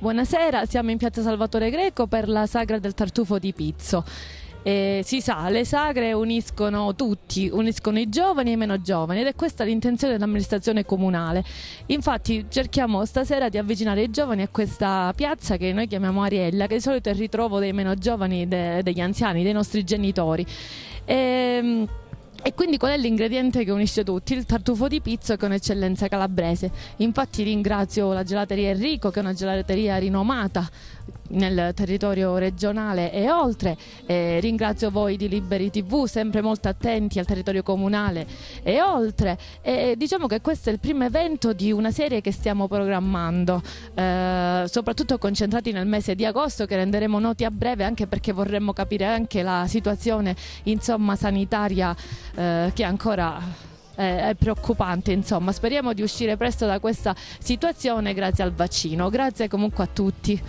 Buonasera, siamo in Piazza Salvatore Greco per la Sagra del Tartufo di Pizzo. Si sa, le sagre uniscono tutti, uniscono i giovani e i meno giovani, ed è questa l'intenzione dell'amministrazione comunale. Infatti cerchiamo stasera di avvicinare i giovani a questa piazza che noi chiamiamo Ariella, che di solito è il ritrovo dei meno giovani, degli anziani, dei nostri genitori. E quindi qual è l'ingrediente che unisce tutti? Il tartufo di Pizzo, che è un'eccellenza calabrese. Infatti ringrazio la gelateria Enrico, che è una gelateria rinomata nel territorio regionale e oltre. Ringrazio voi di Liberi TV, sempre molto attenti al territorio comunale e oltre. Diciamo che questo è il primo evento di una serie che stiamo programmando, soprattutto concentrati nel mese di agosto, che renderemo noti a breve, anche perché vorremmo capire anche la situazione, insomma, sanitaria, che ancora è preoccupante, insomma. Speriamo di uscire presto da questa situazione grazie al vaccino. Grazie comunque a tutti.